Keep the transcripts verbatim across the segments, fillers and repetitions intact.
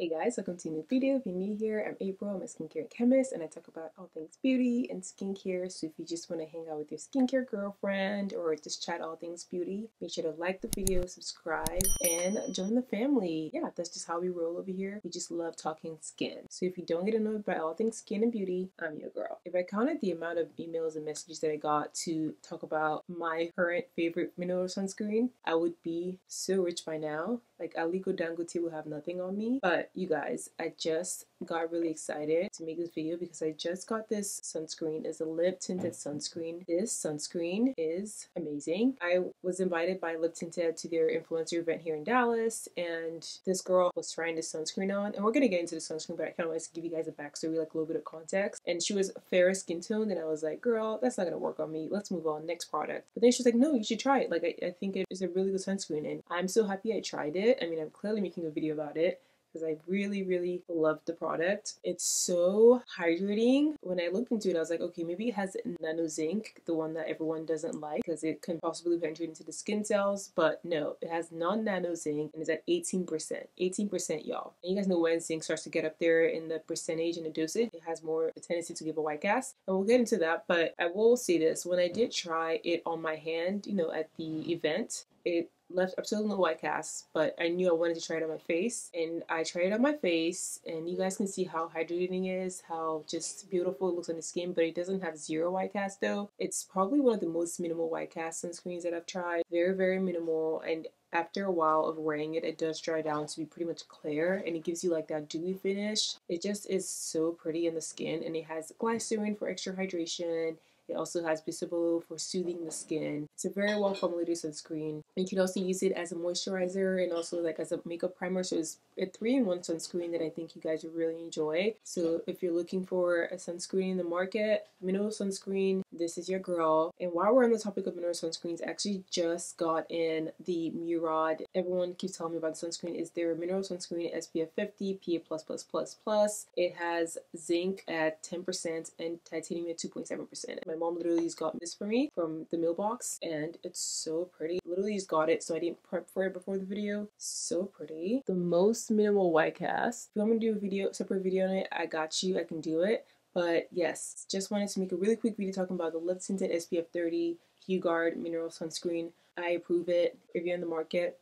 Hey guys, welcome to a new video. If you're new here, I'm April, I'm a skincare chemist, and I talk about all things beauty and skincare. So if you just want to hang out with your skincare girlfriend or just chat all things beauty, make sure to like the video, subscribe, and join the family. Yeah, that's just how we roll over here. We just love talking skin. So if you don't get annoyed by all things skin and beauty, I'm your girl. If I counted the amount of emails and messages that I got to talk about my current favorite mineral sunscreen, I would be so rich by now. Like Aliko Dangote will have nothing on me. But you guys, I just got really excited to make this video because I just got this sunscreen. It's a Live Tinted sunscreen. This sunscreen is amazing. I was invited by Live Tinted to their influencer event here in Dallas, and this girl was trying this sunscreen on, and we're gonna get into the sunscreen, but I kind of want to give you guys a backstory, like a little bit of context. And she was fairer skin toned, and I was like, girl, that's not gonna work on me. Let's move on, next product. But then she was like, no, you should try it. Like I, I think it is a really good sunscreen, and I'm so happy I tried it. I mean, I'm clearly making a video about it because I really, really love the product. It's so hydrating. When I looked into it, I was like, okay, maybe it has nano zinc, the one that everyone doesn't like because it can possibly penetrate into the skin cells, but no, it has non-nano zinc and it's at eighteen percent. eighteen percent, y'all. And you guys know when zinc starts to get up there in the percentage and the dosage, it has more a tendency to give a white cast. And we'll get into that, but I will say this. When I did try it on my hand, you know, at the event, it left absolutely no white cast, but I knew I wanted to try it on my face, and I tried it on my face, and you guys can see how hydrating it is, how just beautiful it looks on the skin. But it doesn't have zero white cast though. It's probably one of the most minimal white cast sunscreens that I've tried. Very, very minimal. And after a while of wearing it, it does dry down to be pretty much clear, and it gives you like that dewy finish. It just is so pretty in the skin, and it has glycerin for extra hydration. It also has Bisabolol for soothing the skin. It's a very well formulated sunscreen. You can also use it as a moisturizer and also like as a makeup primer. So it's a three in one sunscreen that I think you guys would really enjoy. So if you're looking for a sunscreen in the market, mineral sunscreen, this is your girl. And while we're on the topic of mineral sunscreens, I actually just got in the Murad. Everyone keeps telling me about the sunscreen. Is their mineral sunscreen S P F fifty, P A plus plus plus plus. It has zinc at ten percent and titanium at two point seven percent. My mom literally just got this for me from the mailbox, and it's so pretty. Literally just got it, so I didn't prep for it before the video. So pretty. The most minimal white cast. If you want me to do a video, separate video on it, I got you. I can do it. But yes, just wanted to make a really quick video talking about the Live Tinted S P F thirty Hue Guard Mineral Sunscreen. I approve it. If you're in the market,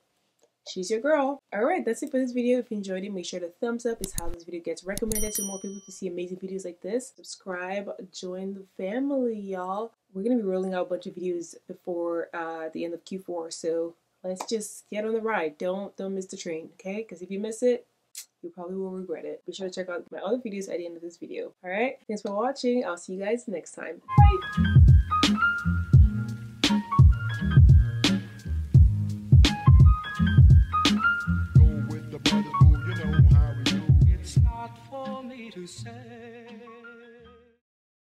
she's your girl. Alright, that's it for this video. If you enjoyed it, make sure to thumbs up. It's how this video gets recommended so more people can see amazing videos like this. Subscribe, join the family, y'all. We're going to be rolling out a bunch of videos before uh, the end of Q four, so let's just get on the ride. Don't, don't miss the train, okay? Because if you miss it, you probably will regret it. Be sure to check out my other videos at the end of this video. Alright, thanks for watching. I'll see you guys next time. Bye! Say